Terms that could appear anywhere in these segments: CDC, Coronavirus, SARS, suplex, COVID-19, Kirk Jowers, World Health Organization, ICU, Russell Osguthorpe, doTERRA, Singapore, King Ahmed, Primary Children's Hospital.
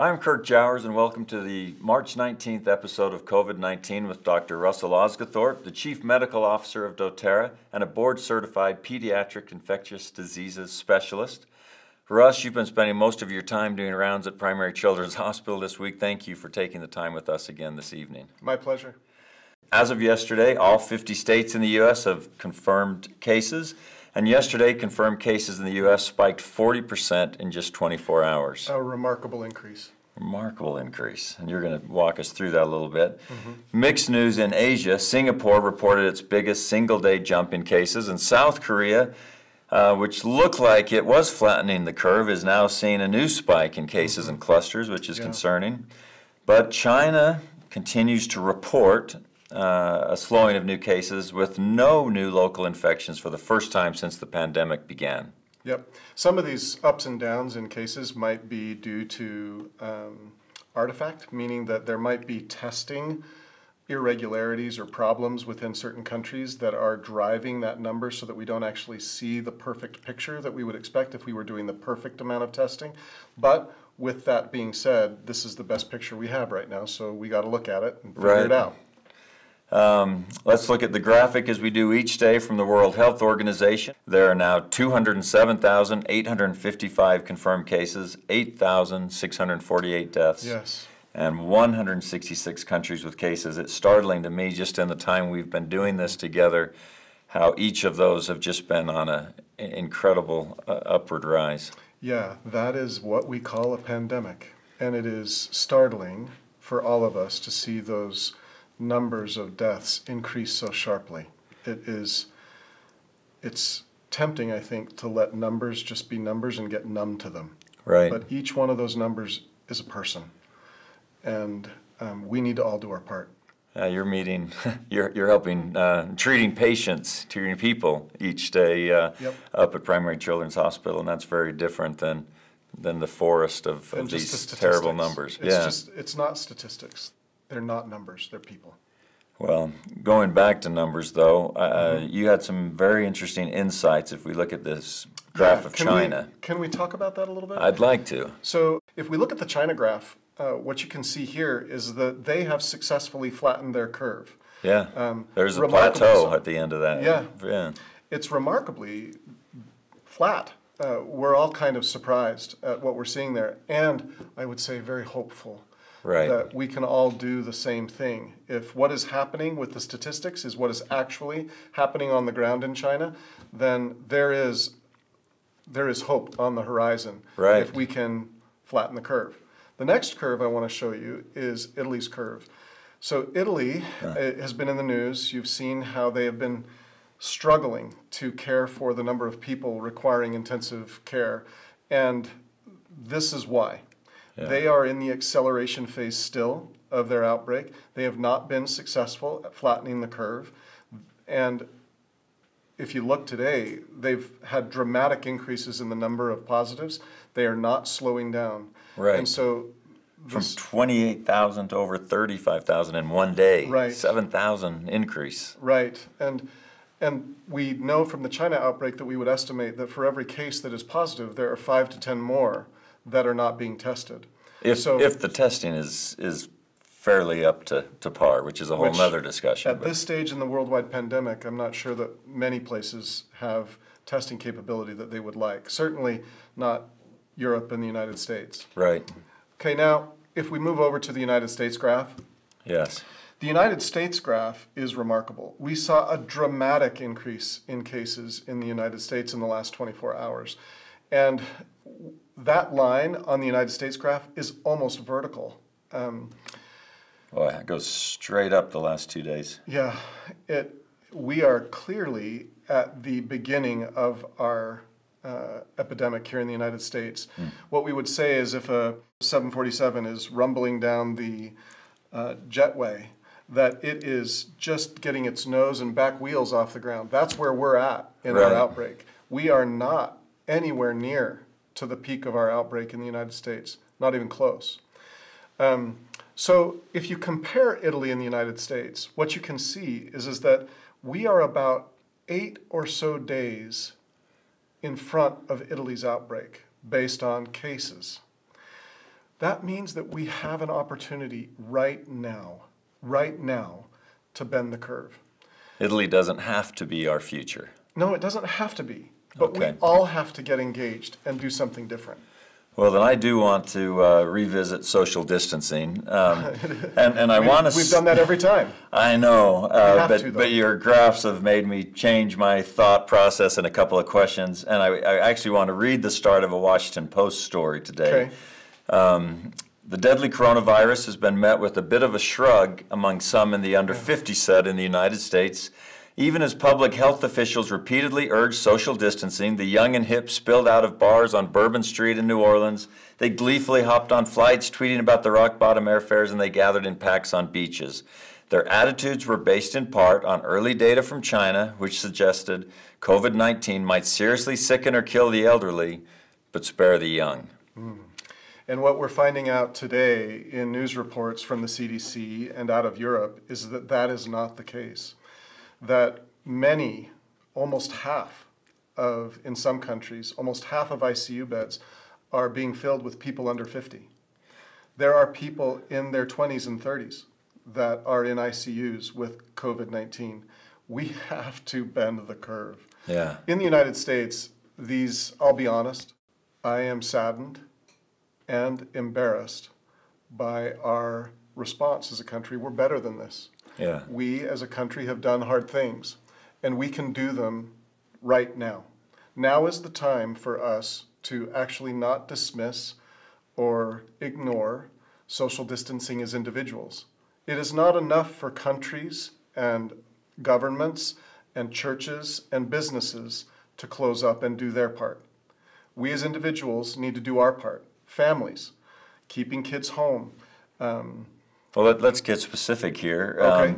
I'm Kirk Jowers, and welcome to the March 19th episode of COVID-19 with Dr. Russell Osguthorpe, the Chief Medical Officer of doTERRA and a board-certified pediatric infectious diseases specialist. Russ, you've been spending most of your time doing rounds at Primary Children's Hospital this week. Thank you for taking the time with us again this evening. My pleasure. As of yesterday, all 50 states in the U.S. have confirmed cases. And yesterday, confirmed cases in the U.S. spiked 40% in just 24 hours. A remarkable increase. Remarkable increase. And you're going to walk us through that a little bit. Mm-hmm. Mixed news in Asia. Singapore reported its biggest single-day jump in cases. And South Korea, which looked like it was flattening the curve, is now seeing a new spike in cases and clusters, which is concerning. But China continues to report a slowing of new cases with no new local infections for the first time since the pandemic began. Yep. Some of these ups and downs in cases might be due to artifact, meaning that there might be testing irregularities or problems within certain countries that are driving that number so that we don't actually see the perfect picture that we would expect if we were doing the perfect amount of testing. But with that being said, this is the best picture we have right now, so we got to look at it and figure it out. Let's look at the graphic as we do each day from the World Health Organization. There are now 207,855 confirmed cases, 8,648 deaths, and 166 countries with cases. It's startling to me just in the time we've been doing this together how each of those have just been on an incredible upward rise. Yeah, that is what we call a pandemic. And it is startling for all of us to see those numbers of deaths increase so sharply. It's tempting, I think, to let numbers just be numbers and get numb to them. Right. But each one of those numbers is a person, and we need to all do our part. You're meeting, you're helping treating patients, treating people each day up at Primary Children's Hospital, and that's very different than the forest of these terrible numbers. It's just, it's not statistics. They're not numbers, they're people. Well, going back to numbers though, you had some very interesting insights if we look at this graph of China. Can we talk about that a little bit? I'd like to. So if we look at the China graph, what you can see here is that they have successfully flattened their curve. Yeah, there's a plateau at the end of that. Yeah. It's remarkably flat. We're all kind of surprised at what we're seeing there, and I would say very hopeful. Right. That we can all do the same thing. If what is happening with the statistics is what is actually happening on the ground in China, then there is hope on the horizon if we can flatten the curve. The next curve I want to show you is Italy's curve. So Italy has been in the news. You've seen how they have been struggling to care for the number of people requiring intensive care, and this is why. Yeah. They are in the acceleration phase still of their outbreak. They have not been successful at flattening the curve. And if you look today, they've had dramatic increases in the number of positives. They are not slowing down. Right. And so from 28,000 to over 35,000 in one day. Right. 7,000 increase. Right. And we know from the China outbreak that we would estimate that for every case that is positive, there are 5 to 10 more that are not being tested. If the testing is fairly up to par, which is a whole other discussion. At this stage in the worldwide pandemic, I'm not sure that many places have testing capability that they would like. Certainly not Europe and the United States. Right. Okay, now, if we move over to the United States graph. Yes. The United States graph is remarkable. We saw a dramatic increase in cases in the United States in the last 24 hours. And that line on the United States graph is almost vertical. Boy, it goes straight up the last 2 days. Yeah, we are clearly at the beginning of our epidemic here in the United States. What we would say is if a 747 is rumbling down the jetway, that it is just getting its nose and back wheels off the ground. That's where we're at in our outbreak. We are not anywhere near to the peak of our outbreak in the United States, not even close. So if you compare Italy and the United States, what you can see is that we are about 8 or so days in front of Italy's outbreak based on cases. That means that we have an opportunity right now, to bend the curve. Italy doesn't have to be our future. No, it doesn't have to be. But we all have to get engaged and do something different. Well, then I do want to revisit social distancing, and I want to. We've done that every time. I know, but your graphs have made me change my thought process in a couple of questions, and I actually want to read the start of a Washington Post story today. Okay. The deadly coronavirus has been met with a bit of a shrug among some in the under 50 set in the United States. Even as public health officials repeatedly urged social distancing, the young and hip spilled out of bars on Bourbon Street in New Orleans. They gleefully hopped on flights, tweeting about the rock-bottom airfares, and they gathered in packs on beaches. Their attitudes were based in part on early data from China, which suggested COVID-19 might seriously sicken or kill the elderly, but spare the young. Mm. And what we're finding out today in news reports from the CDC and out of Europe is that that is not the case. That many, almost half of, in some countries, almost half of ICU beds are being filled with people under 50. There are people in their 20s and 30s that are in ICUs with COVID-19. We have to bend the curve. Yeah. In the United States, these, I'll be honest, I am saddened and embarrassed by our response as a country. We're better than this. Yeah. We, as a country, have done hard things, and we can do them right now. Now is the time for us to actually not dismiss or ignore social distancing as individuals. It is not enough for countries and governments and churches and businesses to close up and do their part. We, as individuals, need to do our part. Families, keeping kids home, well, let's get specific here. Okay.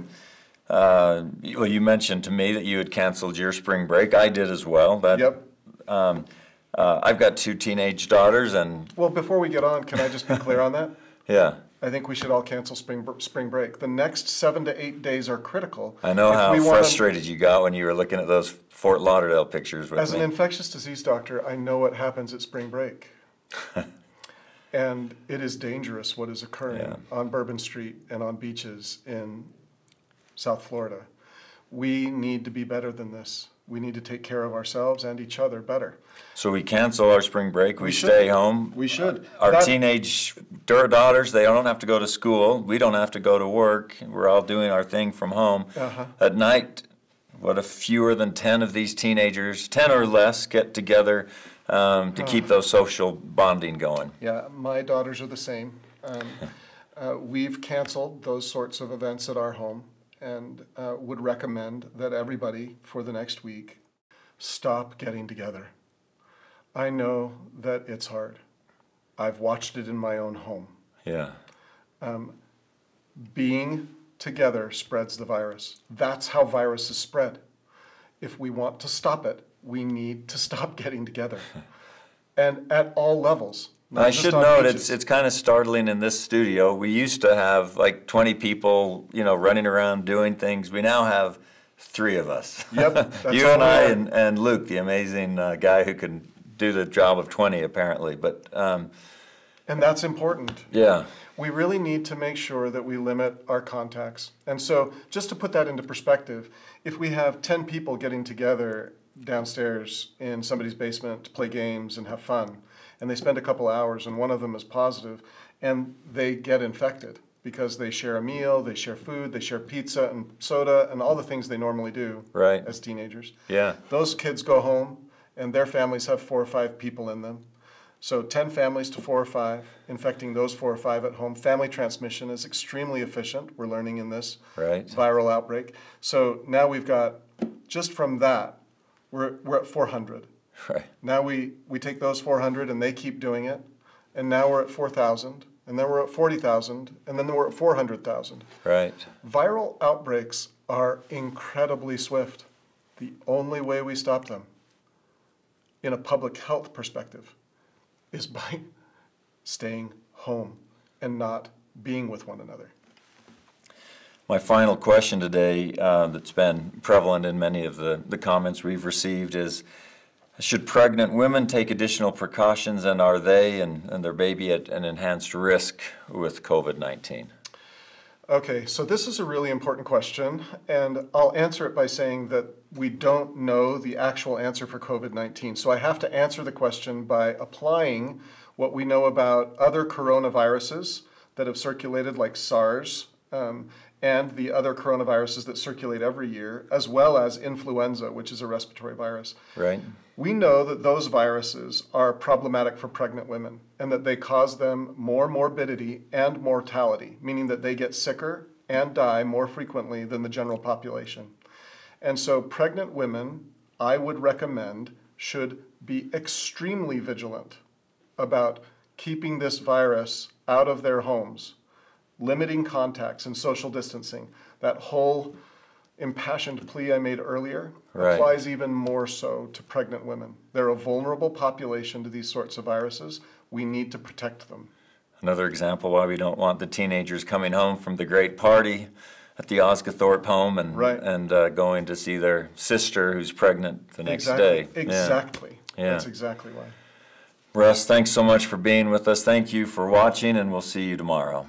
Well, you mentioned to me that you had canceled your spring break. I did as well. That, yep. I've got two teenage daughters, and well, before we get on, can I just be clear on that? Yeah. I think we should all cancel spring break. The next 7 to 8 days are critical. I know how frustrated you got when you were looking at those Fort Lauderdale pictures with me. As an infectious disease doctor, I know what happens at spring break. And it is dangerous what is occurring on Bourbon Street and on beaches in South Florida. We need to be better than this. We need to take care of ourselves and each other better. So we cancel our spring break. We stay home. We should. Our teenage daughters, they don't have to go to school. We don't have to go to work. We're all doing our thing from home. Uh-huh. At night, what if fewer than 10 of these teenagers, 10 or less, get together to keep those social bonding going? Yeah, my daughters are the same. We've canceled those sorts of events at our home, and would recommend that everybody for the next week stop getting together. I know that it's hard. I've watched it in my own home. Yeah. Being together spreads the virus. That's how viruses spread. If we want to stop it, we need to stop getting together, and at all levels. I should note it's kind of startling in this studio. We used to have like 20 people, you know, running around doing things. We now have 3 of us. Yep, you and I and Luke, the amazing guy who can do the job of 20, apparently. But and that's important. Yeah, we really need to make sure that we limit our contacts. And so, just to put that into perspective, if we have 10 people getting together downstairs in somebody's basement to play games and have fun, and they spend a couple hours and one of them is positive and they get infected because they share a meal, they share food, they share pizza and soda and all the things they normally do as teenagers. Yeah. Those kids go home and their families have 4 or 5 people in them. So 10 families to 4 or 5, infecting those 4 or 5 at home. Family transmission is extremely efficient. We're learning in this viral outbreak. So now we've got, just from that, we're at 400. Right. Now we take those 400 and they keep doing it, and now we're at 4,000, and then we're at 40,000, and then we're at 400,000. Right. Viral outbreaks are incredibly swift. The only way we stop them, in a public health perspective, is by staying home and not being with one another. My final question today that's been prevalent in many of the comments we've received is, Should pregnant women take additional precautions, and are they and their baby at an enhanced risk with COVID-19? Okay, so this is a really important question, and I'll answer it by saying that we don't know the actual answer for COVID-19. So I have to answer the question by applying what we know about other coronaviruses that have circulated, like SARS, and the other coronaviruses that circulate every year, as well as influenza, which is a respiratory virus. Right. We know that those viruses are problematic for pregnant women and that they cause them more morbidity and mortality, meaning that they get sicker and die more frequently than the general population. And so pregnant women, I would recommend, should be extremely vigilant about keeping this virus out of their homes, limiting contacts and social distancing. That whole impassioned plea I made earlier applies even more so to pregnant women. They're a vulnerable population to these sorts of viruses. We need to protect them. Another example why we don't want the teenagers coming home from the great party at the Osguthorpe home and, going to see their sister who's pregnant the next day. Exactly. Yeah. That's exactly why. Russ, thanks so much for being with us. Thank you for watching, and we'll see you tomorrow.